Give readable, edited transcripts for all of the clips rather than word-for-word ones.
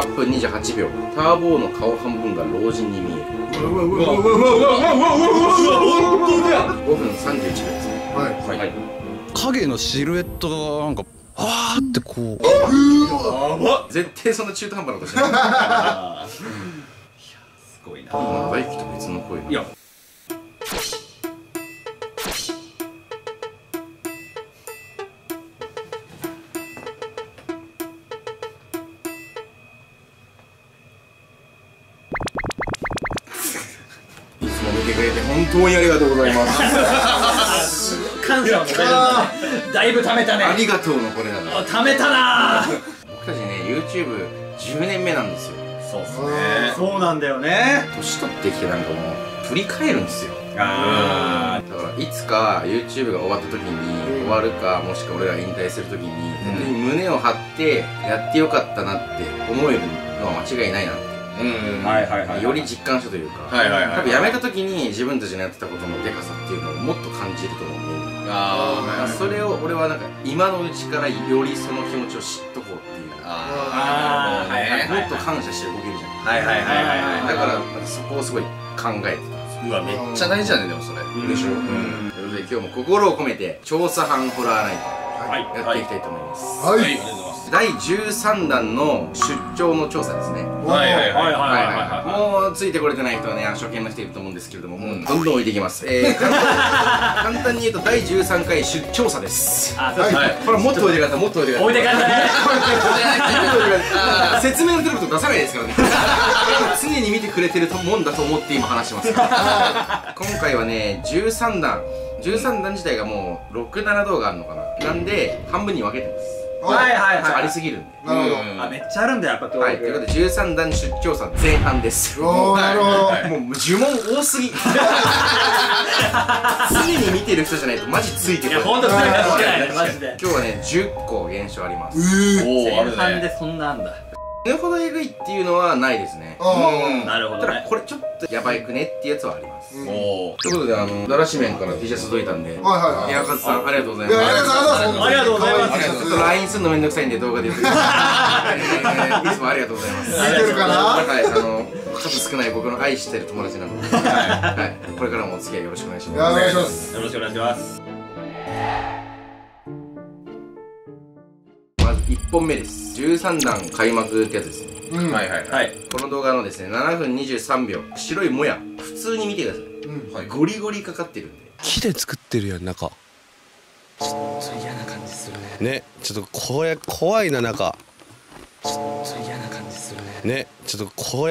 8分28秒ターボーの顔半分が老人に見える。5分31秒ですね。はい、影のシルエットがなんかあーってこう、絶対そんな中途半端なことしない。いやすごいな。大輝と別の声が。本当にありがとうございます。感謝もだいぶ貯めたね。ありがとうのこれだから。貯めたな。僕たちね YouTube 10年目なんですよ。そうですね。そうなんだよね。年取ってきてなんかもう振り返るんですよ。ああ。だからいつか YouTube が終わった時に終わるか、もしくは俺ら引退する時に本当に胸を張ってやってよかったなって思えるのは間違いないな。より実感したというか、多分やめた時に自分たちのやってたことのデカさっていうのをもっと感じると思うんで、それを俺はなんか今のうちからよりその気持ちを知っとこうっていう、もっと感謝して動けるじゃん。だからそこをすごい考えてた。うわめっちゃ大事だね。でもそれでしょ。ということで今日も心を込めて調査班ホラーナイトやっていきたいと思います。はい、第13弾の出張の調査ですね。もうついてこれてない人はね、初見の人いると思うんですけれども、もうどんどん置いていきます。簡単に言うと第13回出張査です。これもっと置いてください。もっと置いてください。置いてください。説明のテレビと出さないですからね。常に見てくれてるもんだと思って今話します。今回はね13弾自体がもう6、7動画あるのかな、なんで半分に分けてます。ありすぎるんで。なるほど。あ、めっちゃあるんだやっぱ。ということで13弾出張査前半です。おお、なるほど。もう呪文多すぎ。常に見てる人じゃないとマジついてこない。いや、ほんとついてこないマジで。今日はね10個減少あります。前半でそんなあんだ。死ぬほどえぐいっていうのはないですね。なるほど。ただこれちょっとヤバいくねってやつはあります。ということで、だらし麺から T シャツ届いたんで、エアカツさんありがとうございます。ありがとうございます。ちょっと LINE するのめんどくさいんで動画で言ってください。いつもありがとうございます。見てるかな。数少ない僕の愛してる友達なので、これからもお付き合いよろしくお願いします。お願いします。よろしくお願いします。1本目です。13弾開幕ってやつですね。この動画のですね7分23秒、白いもや普通に見てください。ゴリゴリかかってるんで。木で作ってるやん。中ちょっと嫌な感じするね。ね、ちょっと怖いな。中ちょっと嫌な感じするね。ね、ちょっと怖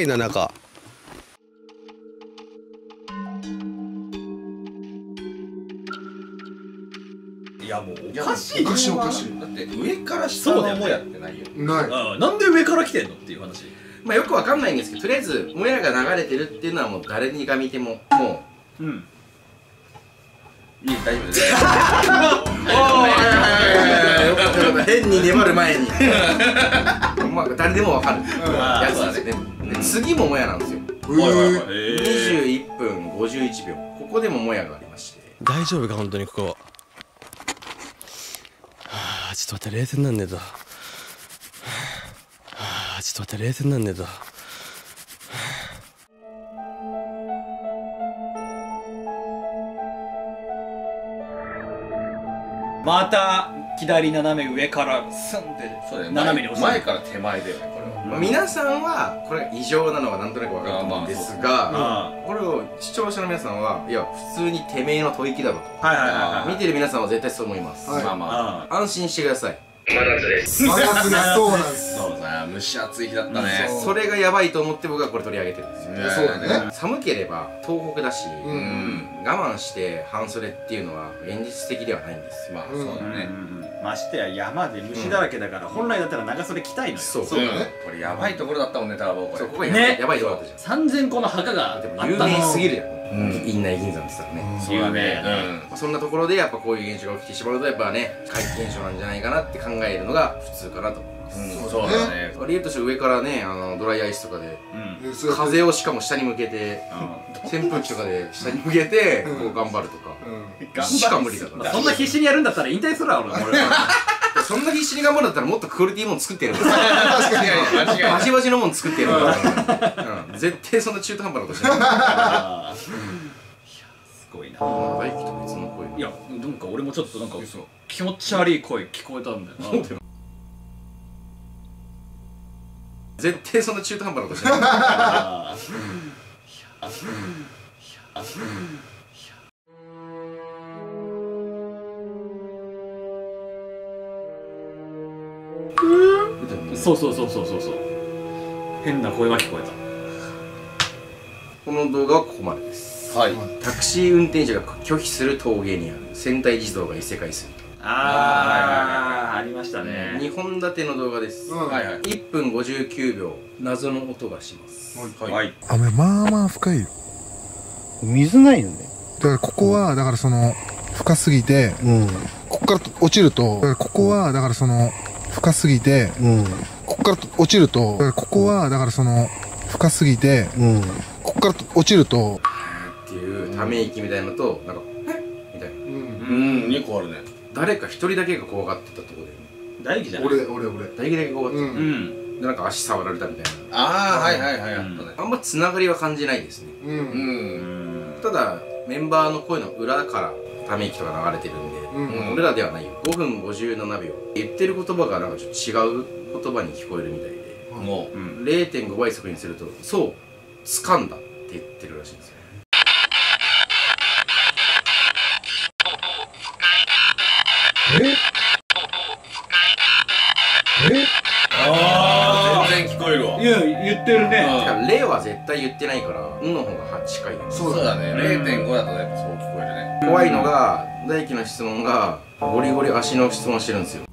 いな。中いやもうおかしい。おかしいだって上から下のもやってないよ。ない。なんで上から来てんのっていう話。まあよくわかんないんですけど、とりあえずもやが流れてるっていうのはもう誰にが見てももう。うん。いい、大丈夫です。変に粘る前に。まあ誰でもわかるやつだね。次ももやなんですよ。21分51秒。ここでももやがありまして。大丈夫か本当にここ。ちょっと待って、冷静なんねえと。ちょっと待って、冷静なんねえと。また左斜め上からスンって斜めに押す。前から手前だよねこれは。皆さんはこれ異常なのはなんとなくわかると思うんですが、これを視聴者の皆さんはいや普通にてめえの吐息だろと、見てる皆さんは絶対そう思います。まあまあ安心してください。真夏です。真夏です。そうなんです。蒸し暑い日だったね。それがやばいと思って僕はこれ取り上げてるんですよ。そうだね。寒ければ東北だし、我慢して半袖っていうのは現実的ではないんです。まあそうだね。ましてや山で虫だらけだから、本来だったら長袖着たいのよ。そうだね。これやばいところだったもんね。ターボこれここねやばいところだったじゃん。3000個の墓が有名すぎるじゃん。院内銀山って言ったらね、そうだね。そんなところでやっぱこういう現象が起きてしまうと、やっぱね怪奇現象なんじゃないかなって考えるのが普通かなと思います。そうだね。理由として上からね、ドライアイスとかで風をしかも下に向けて、扇風機とかで下に向けてこう頑張るとかしか無理だから、そんな必死にやるんだったら引退するわ俺は。そんな必死に頑張るんだったらもっとクオリティもん作ってやるから確かにバシバシのもん作ってやるから、うん、絶対そんな中途半端なことしないすごいな。大輝と別の声。いや、なんか俺もちょっとなんか気持ち悪い声聞こえたんだよな。絶対そんな中途半端なことしない。そうそう。変な声が聞こえた。この動画はここまでです。はい、タクシー運転手が拒否する峠にある戦隊児童が異世界すると。ああ、ありましたね。2本立ての動画です。1分59秒謎の音がします。雨まあまあ深いよ。水ないよね。だからここはだからその深すぎて、ここから落ちると、ここはだからその深すぎて、ここから落ちると、ここはだからその深すぎて、ここから落ちるとっていうため息みたいなのと、なんかみたいな、2個あるね。誰か1人だけが怖がってたところで、大輝じゃない、俺大輝だけ怖がってた。で、なんか足触られたみたいな。ああ、はいはいはい。あんまつながりは感じないですね。ただメンバーの声の裏からため息とか流れてるんで、俺らではないよ。5分57秒、言ってる言葉がなんかちょっと違う言葉に聞こえるみたいで、もう 0.5 倍速にすると、そう掴んだって言ってるらしいんですよ。全然聞こえるわ。いや、言ってるね。0は絶対言ってないから「ん」の方が8回だ。そうだね。 0.5 だとやっぱそう聞こえるね。怖いのが、大輝の質問がゴリゴリ足の質問してるんですよ。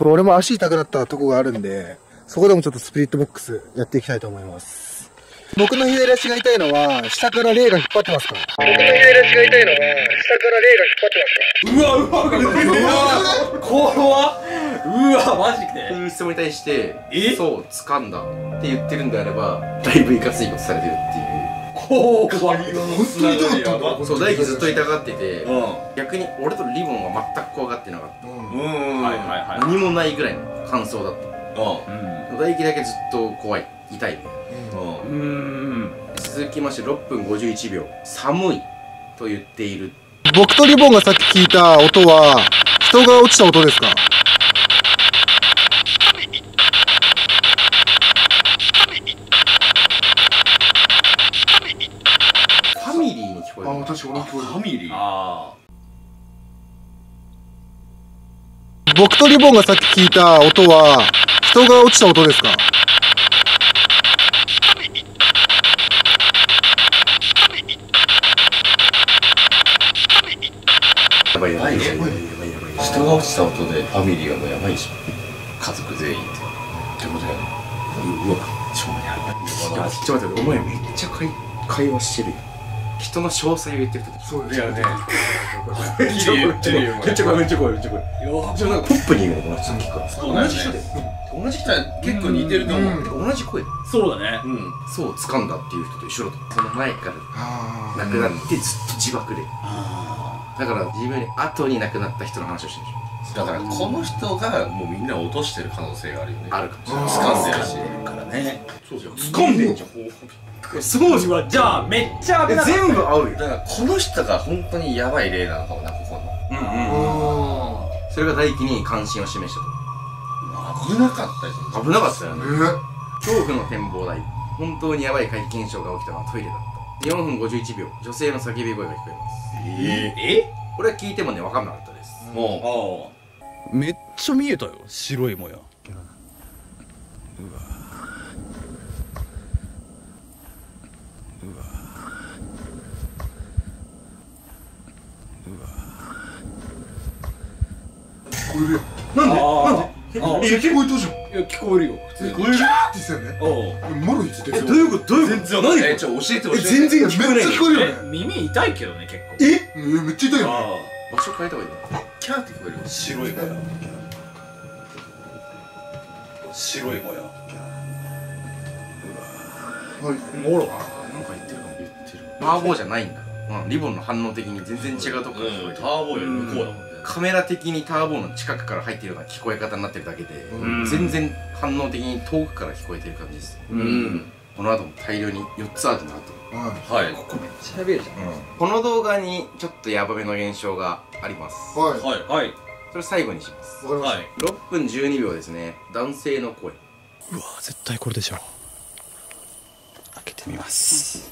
俺も足痛くなったとこがあるんで、そこでもちょっとスピリットボックスやっていきたいと思います。僕の左足が痛いのは、下から霊が引っ張ってますから。僕の左足が痛いのは、下から霊が引っ張ってますから。うわ、怖っ、うわ、マジで。そういう質問に対して、そう、掴んだって言ってるんであれば、だいぶいかついことされてるっていう。怖い。本当に痛かったんだ。そう、大輝ずっと痛がってて、逆に俺とリボンは全く怖がってなかった。何もないぐらいの感想だった。大輝だけずっと怖い、痛い。続きまして6分51秒、寒いと言っている。僕とリボンがさっき聞いた音は人が落ちた音ですか？ファミリーに聞こえる。ああ、確かにファミリー。ああ、僕とリボンがさっき聞いた音は人が落ちた音ですか？人が落ちた音でファミリーはもうやばいし、家族全員ってことだよね。うわ、超やばい。ちょっと待って、お前めっちゃ会話してるよ。人の詳細を言ってる。そうだよね。めっちゃ怖い、めっちゃ怖い。じゃあなんかポップに言うの、さっきから同じ人で、同じ人は結構似てると思う。同じ声。そうだね。そう掴んだっていう人と一緒だと。その前から亡くなってずっと自爆で。だから自分に後に亡くなった人の話をしてるでしょ。だからこの人がもうみんな落としてる可能性があるよね。あるかもしれない。掴んでるからね。そうじゃん、掴んでんじゃん。そうじゃん。じゃあめっちゃ危ない。全部合うよ。だからこの人が本当にヤバい例なのかもな、ここの。それが大輝に関心を示したと。危なかったですね。危なかったよね。恐怖の展望台、本当にヤバい怪奇現象が起きたのはトイレだった。4分51秒、女性の叫び声が聞こえます。これは聞いてもね、分かんなかったです。もうめっちゃ見えたよ、白いもや。うわ、なんで聞こえたじゃん。いや、聞こえるよ。普通にキャーって言ってたよね。マロ言ってたよ。どういうこと？全然何？え、ちょ、教えて教えて。全然聞こえない。聞こえるよね。耳痛いけどね、結構。え？めっちゃ痛いよね。場所変えた方がいいな。キャーって聞こえるよ。白いもや。白いもや。はい。もろ。なんか言ってるかも。言ってる。ターボじゃないんだ。リボンの反応的に全然違うところ。ターボより向こうだもんね。カメラ的にターボの近くから入っているような聞こえ方になってるだけで、全然反応的に遠くから聞こえてる感じです。この後も大量に4つあるなと。はい、ここめっちゃやべえじゃん。この動画にちょっとヤバめの現象があります。はいはい、それ最後にします。はい、6分12秒ですね。男性の声。うわ絶対これでしょ。開けてみます、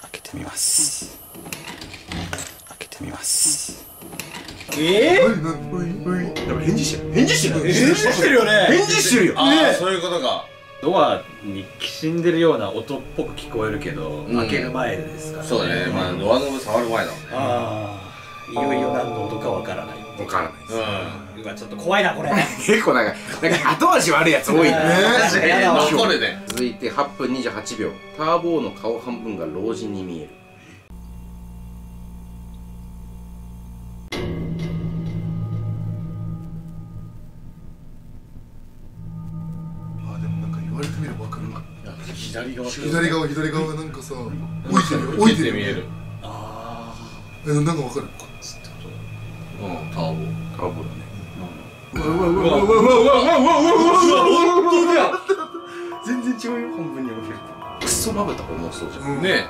開けてみます、開けてみます。返事してる、返事してる、返事してるよね、返事してるよ。ああそういうことか。ドアにきしんでるような音っぽく聞こえるけど、開ける前ですからね。そうだね、まあドアノブ触る前だもんね。ああ、いよいよ何の音かわからない、わからないです。うわちょっと怖いなこれ。結構なんか後味悪いやつ多いね。確かに残るね。続いて8分28秒。ターボーの顔半分が老人に見える。左側がなんかさ、置いてるよ、置いてる、見える。ああ、なんかわかる。うん、ターボだね。うわ、全然違うよ、半分に分ける。クソまぶた重そうじゃん。ねえ、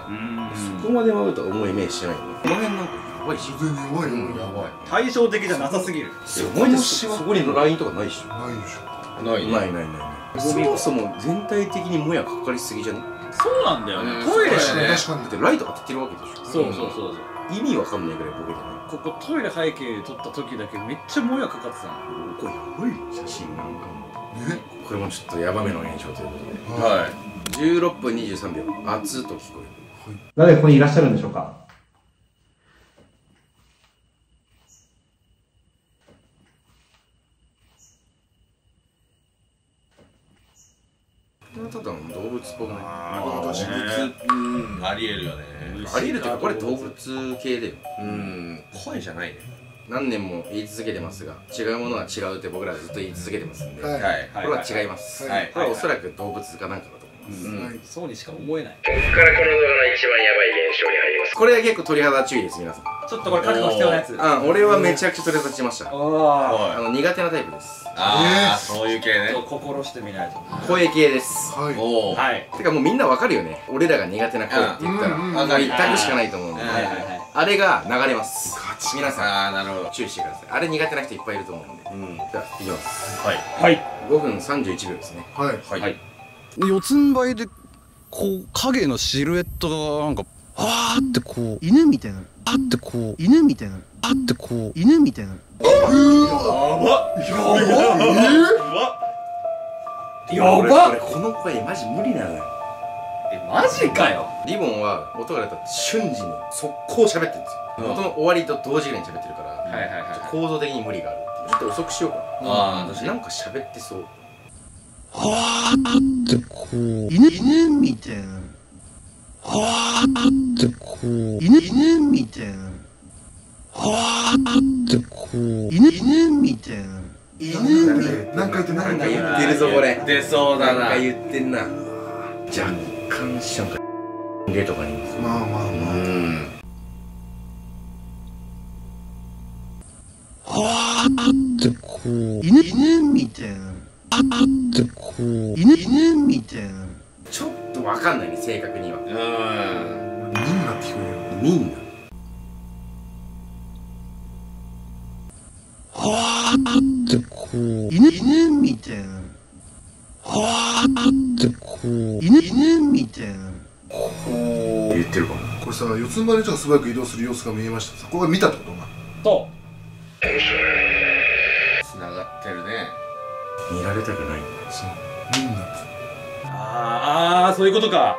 そこまでまぶた重いイメージしない。この辺なんかやばいし、全然やばいよ、やばい。対照的じゃなさすぎる。すごいです。そこにラインとかないでしょ。ないでしょ。ない。そもそも全体的にもやかかりすぎじゃね。そうなんだよね、トイレしね。だってライト当ててるわけでしょ。そう意味わかんないぐらいボケてない。ここトイレ背景で撮った時だけめっちゃもやかかってたの。これやばい写真なんかもね。これもちょっとヤバめの現象ということで、はい、16分23秒。熱と聞こえる。誰ここにいらっしゃるんでしょうか。ただの動物っぽくない？動物、ありえるよね。ありえるってこれ動物系だよ。声じゃないね。何年も言い続けてますが、違うものは違うって僕らずっと言い続けてますんで、これは違います。これはおそらく動物かなんかだと思います。そうにしか思えない。僕からこの動画の一番ヤバい現象に入ります。これは結構鳥肌注意です皆さん。ちょっとこれ覚悟必要なやつ。俺はめちゃくちゃ鳥肌立ちました。苦手なタイプです。ああ、そういう系ね。ちょっと心してみないと。声系です。はい。てかもうみんなわかるよね。俺らが苦手な声って言ったら、一択しかないと思うので、あれが流れます。皆さん、注意してください。あれ苦手な人いっぱいいると思うんで。じゃあ、いきます。はい。5分31秒ですね。はい。四つん這いで、こう、影のシルエットがなんか、あーってこう、犬みたいな。あってこう、犬みたいな。あってこう、犬みたいな。やばっこの声マジ無理なのよ。マジかよ。リボンは音が出た瞬時に速攻喋ってるんですよ。音の終わりと同時ぐらいに喋ってるから、構造的に無理がある。ちょっと遅くしようかな。私なんか喋ってそう。あってこう犬みたいな。あってこう犬みたいな。あってこう犬みたいな。犬みたいな。なんか言ってるぞこれ。出そうだな。なんか言ってんな。若干しょんかでとかに。まあ。あってこう犬みたいな。あってこう犬みたいな。ちょっとわかんないね正確には。みんな。あってこう犬みたいな。あってこう犬みたいな。こう言ってるかも。これさ、四つん這いの人が素早く移動する様子が見えました。そこが見たってことな。そう、つながってるね。見られたくない。そう、みんな。ああ、そういうことか。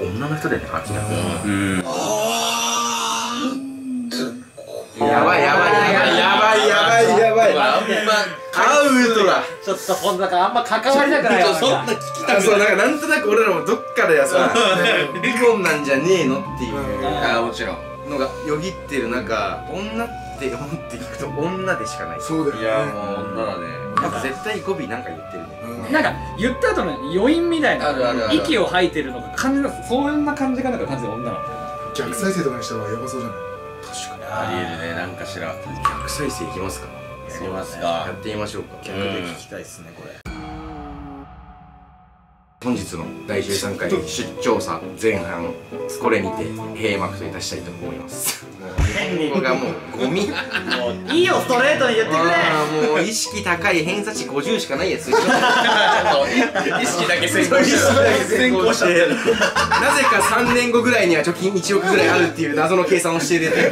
女の人だよね、明らかに。ああ、やばい。アウトだ。ちょっとこんなあんま関わりたくないよ。そんな聞きたくない。なんとなく俺らもどっかでさ、離婚なんじゃねえのっていうもちろんのがよぎってる中、女って思っていくと女でしかない。そうだよね。いやもう女だね。なんか絶対語尾なんか言ってるね。なんか言った後の余韻みたいな、息を吐いてるのが感じます。そんな感じがなんか完全に女なんだよ。逆再生とかにしたらやばそうじゃない。確かに。ありえるね、なんかしら。逆再生いきますか。やりますか。やってみましょうか。逆で聞きたいですね、これ。本日の第13回出張査前半、これにて閉幕といたしたいと思います。ここがもうゴミ。いいよ、ストレートに言ってくれ。もう意識高い偏差値50しかないやつ。意識だけ先行してなぜか3年後ぐらいには貯金1億ぐらいあるっていう謎の計算をして出て、俺、い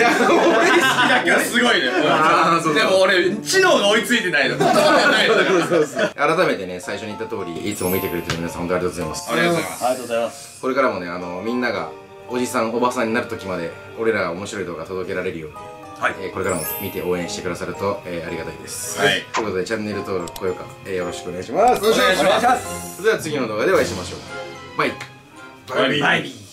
や俺意識だけはすごいね。でも俺知能が追いついてないの。改めてね、最初に言った通り、いつも見てくれてる皆さん、本当にありがとうございます。ありがとうございます。ありがとうございます。これからもね、みんながおじさん、おばさんになる時まで、俺らが面白い動画届けられるように、はい、これからも見て応援してくださると、ありがたいです。はい。ということで、チャンネル登録、高評価、よろしくお願いします。よろしくお願いします。それでは次の動画でお会いしましょう。バイバイ。バイバイ。